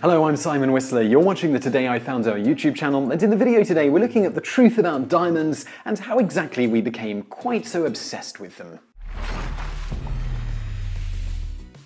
Hello, I'm Simon Whistler. You're watching the Today I Found Out YouTube channel, and in the video today we're looking at the truth about diamonds and how exactly we became quite so obsessed with them.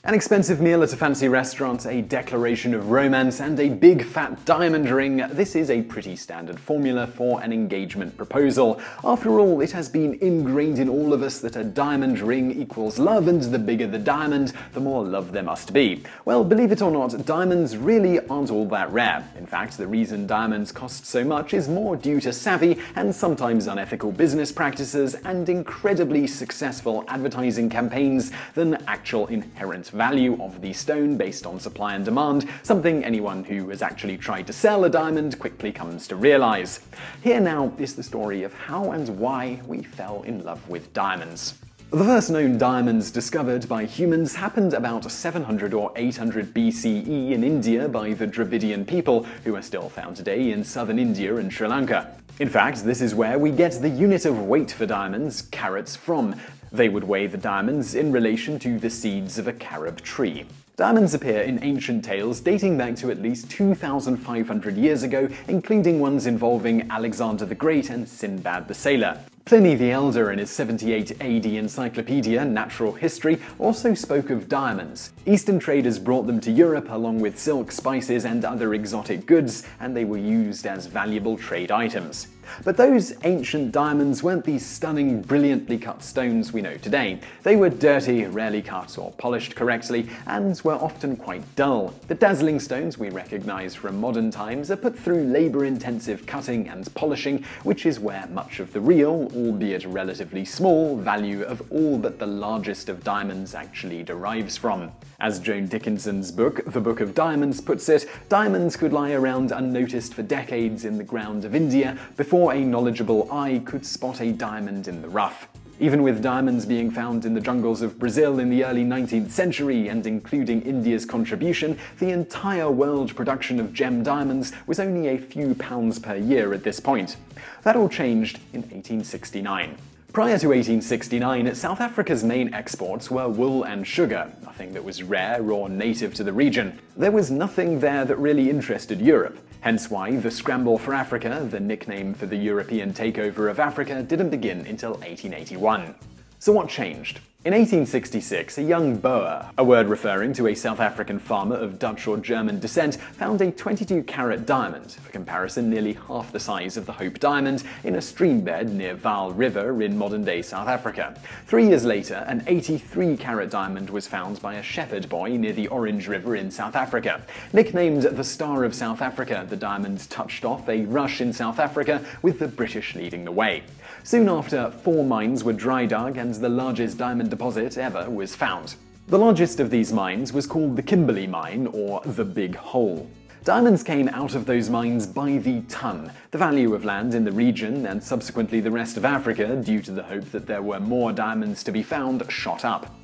An expensive meal at a fancy restaurant, a declaration of romance, and a big fat diamond ring, this is a pretty standard formula for an engagement proposal. After all, it has been ingrained in all of us that a diamond ring equals love, and the bigger the diamond, the more love there must be. Well, believe it or not, diamonds really aren't all that rare. In fact, the reason diamonds cost so much is more due to savvy and sometimes unethical business practices and incredibly successful advertising campaigns than actual inherent value of the stone based on supply and demand, something anyone who has actually tried to sell a diamond quickly comes to realize. Here now is the story of how and why we fell in love with diamonds. The first known diamonds discovered by humans happened about 700 or 800 BCE in India by the Dravidian people, who are still found today in southern India and Sri Lanka. In fact, this is where we get the unit of weight for diamonds, carats, from. They would weigh the diamonds in relation to the seeds of a carob tree. Diamonds appear in ancient tales dating back to at least 2,500 years ago, including ones involving Alexander the Great and Sinbad the Sailor. Pliny the Elder, in his 78 AD encyclopedia Natural History, also spoke of diamonds. Eastern traders brought them to Europe along with silk, spices, and other exotic goods, and they were used as valuable trade items. But those ancient diamonds weren't these stunning, brilliantly cut stones we know today. They were dirty, rarely cut or polished correctly, and were often quite dull. The dazzling stones we recognize from modern times are put through labor-intensive cutting and polishing, which is where much of the real, albeit relatively small, value of all but the largest of diamonds actually derives from. As Joan Dickinson's book, The Book of Diamonds, puts it, diamonds could lie around unnoticed for decades in the ground of India before a knowledgeable eye could spot a diamond in the rough. Even with diamonds being found in the jungles of Brazil in the early 19th century, and including India's contribution, the entire world production of gem diamonds was only a few pounds per year at this point. That all changed in 1869. Prior to 1869, South Africa's main exports were wool and sugar, nothing that was rare or native to the region. There was nothing there that really interested Europe. Hence why the Scramble for Africa, the nickname for the European takeover of Africa, didn't begin until 1881. So what changed? In 1866, a young Boer, a word referring to a South African farmer of Dutch or German descent, found a 22-carat diamond, for comparison nearly half the size of the Hope Diamond, in a stream bed near Vaal River in modern-day South Africa. 3 years later, an 83-carat diamond was found by a shepherd boy near the Orange River in South Africa. Nicknamed the Star of South Africa, the diamonds touched off a rush in South Africa, with the British leading the way. Soon after, 4 mines were dry dug, and the largest diamond deposit ever was found. The largest of these mines was called the Kimberley Mine, or the Big Hole. Diamonds came out of those mines by the ton. The value of land in the region, and subsequently the rest of Africa, due to the hope that there were more diamonds to be found, shot up.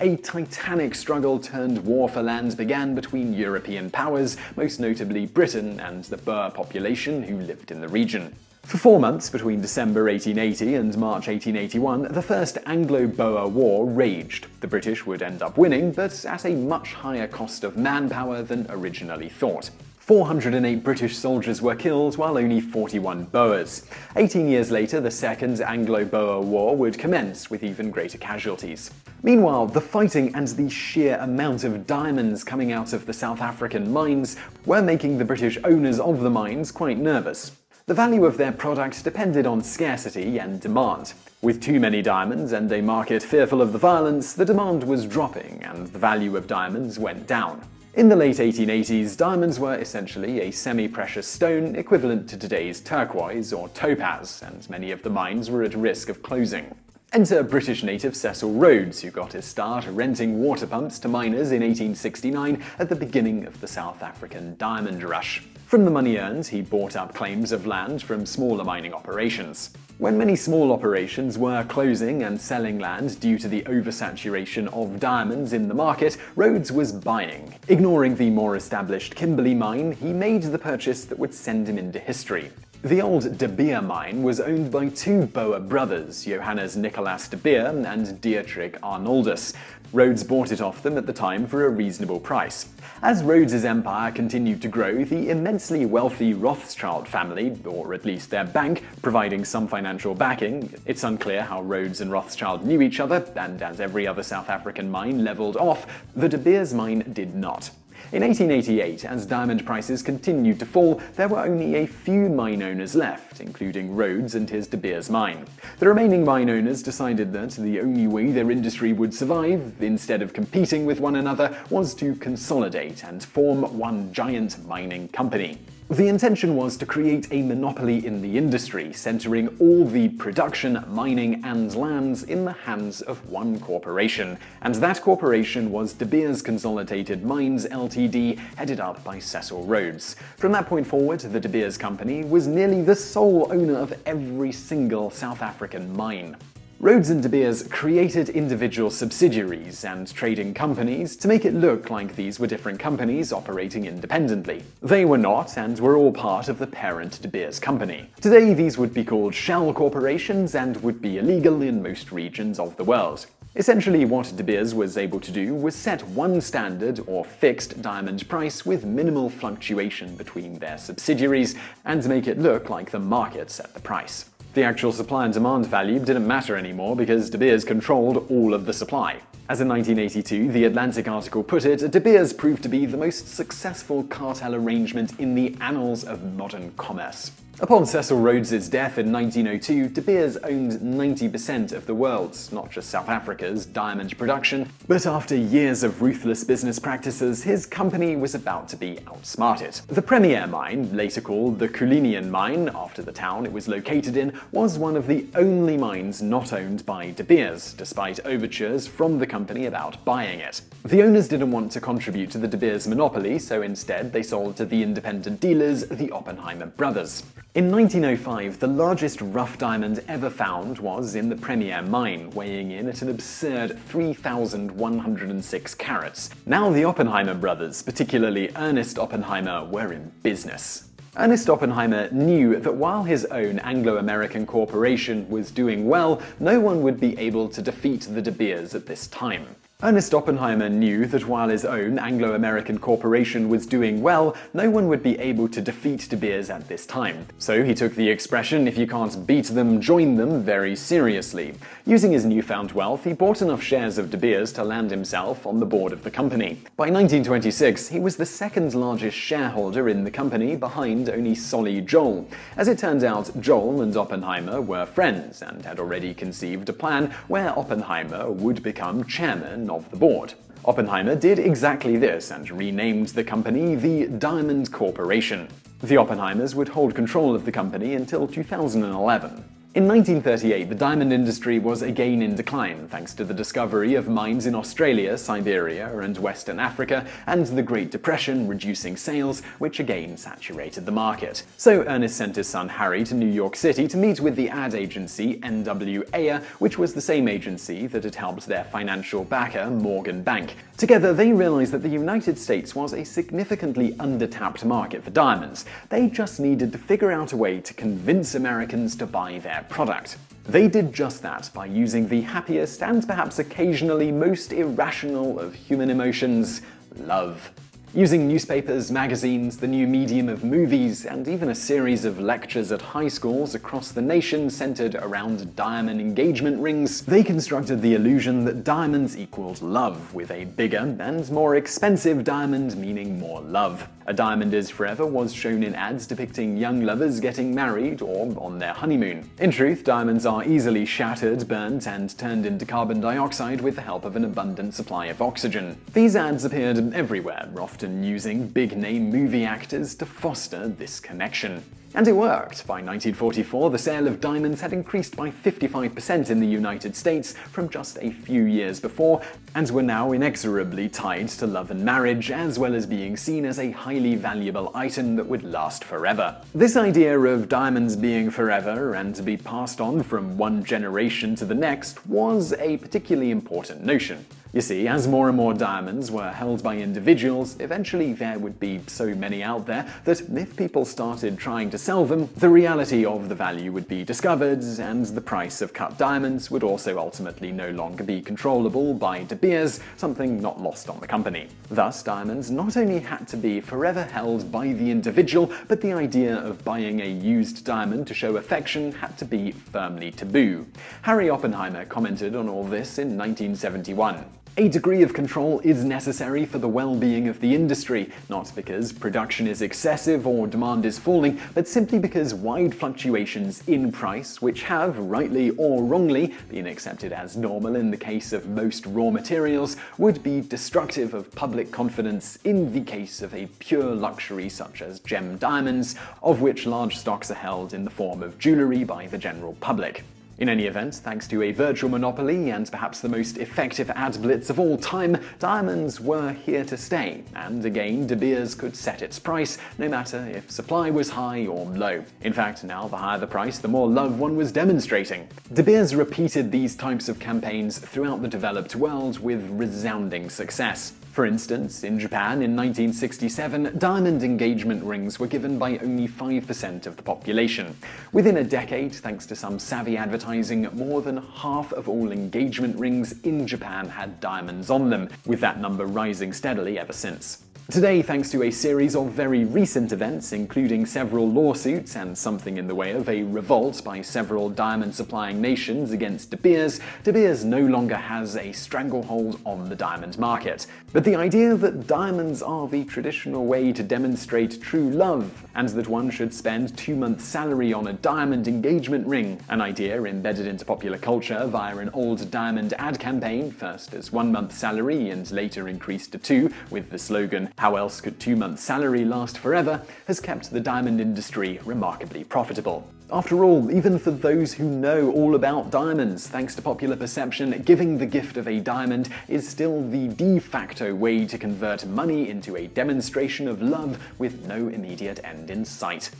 A titanic struggle turned war for land began between European powers, most notably Britain and the Boer population who lived in the region. For 4 months, between December 1880 and March 1881, the First Anglo-Boer War raged. The British would end up winning, but at a much higher cost of manpower than originally thought. 408 British soldiers were killed, while only 41 Boers. 18 years later, the Second Anglo-Boer War would commence, with even greater casualties. Meanwhile, the fighting and the sheer amount of diamonds coming out of the South African mines were making the British owners of the mines quite nervous. The value of their product depended on scarcity and demand. With too many diamonds and a market fearful of the violence, the demand was dropping and the value of diamonds went down. In the late 1880s, diamonds were essentially a semi-precious stone equivalent to today's turquoise or topaz, and many of the mines were at risk of closing. Enter British native Cecil Rhodes, who got his start renting water pumps to miners in 1869 at the beginning of the South African diamond rush. From the money earned, he bought up claims of land from smaller mining operations. When many small operations were closing and selling land due to the oversaturation of diamonds in the market, Rhodes was buying. Ignoring the more established Kimberley mine, he made the purchase that would send him into history. The old De Beers mine was owned by 2 Boer brothers, Johannes Nicolaas De Beers and Dietrich Arnoldus. Rhodes bought it off them at the time for a reasonable price. As Rhodes's empire continued to grow, the immensely wealthy Rothschild family, or at least their bank, providing some financial backing. It's unclear how Rhodes and Rothschild knew each other, and as every other South African mine leveled off, the De Beers mine did not. In 1888, as diamond prices continued to fall, there were only a few mine owners left, including Rhodes and his De Beers mine. The remaining mine owners decided that the only way their industry would survive, instead of competing with one another, was to consolidate and form one giant mining company. The intention was to create a monopoly in the industry, centering all the production, mining, and lands in the hands of one corporation. And that corporation was De Beers Consolidated Mines LTD, headed up by Cecil Rhodes. From that point forward, the De Beers Company was nearly the sole owner of every single South African mine. Rhodes and De Beers created individual subsidiaries and trading companies to make it look like these were different companies operating independently. They were not, and were all part of the parent De Beers company. Today these would be called shell corporations and would be illegal in most regions of the world. Essentially, what De Beers was able to do was set one standard or fixed diamond price with minimal fluctuation between their subsidiaries and make it look like the market set the price. The actual supply and demand value didn't matter anymore because De Beers controlled all of the supply. As in 1982, The Atlantic article put it, De Beers proved to be the most successful cartel arrangement in the annals of modern commerce. Upon Cecil Rhodes's death in 1902, De Beers owned 90% of the world's, not just South Africa's, diamond production, but after years of ruthless business practices, his company was about to be outsmarted. The Premier Mine, later called the Cullinan Mine, after the town it was located in, was one of the only mines not owned by De Beers, despite overtures from the company about buying it. The owners didn't want to contribute to the De Beers monopoly, so instead they sold to the independent dealers, the Oppenheimer Brothers. In 1905, the largest rough diamond ever found was in the Premier Mine, weighing in at an absurd 3,106 carats. Now the Oppenheimer brothers, particularly Ernest Oppenheimer, were in business. Ernest Oppenheimer knew that while his own Anglo-American corporation was doing well, no one would be able to defeat the De Beers at this time. Ernest Oppenheimer knew that while his own Anglo-American corporation was doing well, no one would be able to defeat De Beers at this time. So he took the expression, if you can't beat them, join them, very seriously. Using his newfound wealth, he bought enough shares of De Beers to land himself on the board of the company. By 1926, he was the second largest shareholder in the company, behind only Solly Joel. As it turned out, Joel and Oppenheimer were friends, and had already conceived a plan where Oppenheimer would become chairman of the board. Oppenheimer did exactly this and renamed the company the Diamond Corporation. The Oppenheimers would hold control of the company until 2011. In 1938, the diamond industry was again in decline, thanks to the discovery of mines in Australia, Siberia, and Western Africa, and the Great Depression reducing sales, which again saturated the market. So Ernest sent his son Harry to New York City to meet with the ad agency N.W. Ayer, which was the same agency that had helped their financial backer, Morgan Bank. Together, they realized that the United States was a significantly undertapped market for diamonds. They just needed to figure out a way to convince Americans to buy their product. They did just that by using the happiest and perhaps occasionally most irrational of human emotions, love. Using newspapers, magazines, the new medium of movies, and even a series of lectures at high schools across the nation centered around diamond engagement rings, they constructed the illusion that diamonds equaled love, with a bigger and more expensive diamond meaning more love. A Diamond Is Forever was shown in ads depicting young lovers getting married or on their honeymoon. In truth, diamonds are easily shattered, burnt, and turned into carbon dioxide with the help of an abundant supply of oxygen. These ads appeared everywhere, often using big-name movie actors to foster this connection. And it worked. By 1944, the sale of diamonds had increased by 55% in the United States from just a few years before, and were now inexorably tied to love and marriage, as well as being seen as a highly valuable item that would last forever. This idea of diamonds being forever and to be passed on from one generation to the next was a particularly important notion. You see, as more and more diamonds were held by individuals, eventually there would be so many out there that if people started trying to sell them, the reality of the value would be discovered, and the price of cut diamonds would also ultimately no longer be controllable by De Beers, something not lost on the company. Thus, diamonds not only had to be forever held by the individual, but the idea of buying a used diamond to show affection had to be firmly taboo. Harry Oppenheimer commented on all this in 1971. A degree of control is necessary for the well-being of the industry, not because production is excessive or demand is falling, but simply because wide fluctuations in price, which have, rightly or wrongly, been accepted as normal in the case of most raw materials, would be destructive of public confidence in the case of a pure luxury such as gem diamonds, of which large stocks are held in the form of jewellery by the general public. In any event, thanks to a virtual monopoly and perhaps the most effective ad blitz of all time, diamonds were here to stay, and again De Beers could set its price, no matter if supply was high or low. In fact, now the higher the price, the more love one was demonstrating. De Beers repeated these types of campaigns throughout the developed world with resounding success. For instance, in Japan in 1967, diamond engagement rings were given by only 5% of the population. Within a decade, thanks to some savvy advertising, more than half of all engagement rings in Japan had diamonds on them, with that number rising steadily ever since. Today, thanks to a series of very recent events, including several lawsuits and something in the way of a revolt by several diamond-supplying nations against De Beers no longer has a stranglehold on the diamond market. But the idea that diamonds are the traditional way to demonstrate true love, and that one should spend 2 months' salary on a diamond engagement ring, an idea embedded into popular culture via an old diamond ad campaign, first as 1 month's salary and later increased to 2, with the slogan, "How else could 2 months' salary last forever?" has kept the diamond industry remarkably profitable. After all, even for those who know all about diamonds, thanks to popular perception, giving the gift of a diamond is still the de facto way to convert money into a demonstration of love with no immediate end in sight.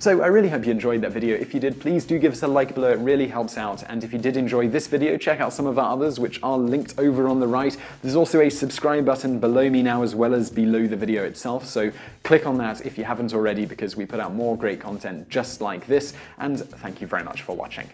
So I really hope you enjoyed that video. If you did, please do give us a like below, it really helps out. And if you did enjoy this video, check out some of our others, which are linked over on the right. There's also a subscribe button below me now, as well as below the video itself, so click on that if you haven't already, because we put out more great content just like this, and thank you very much for watching.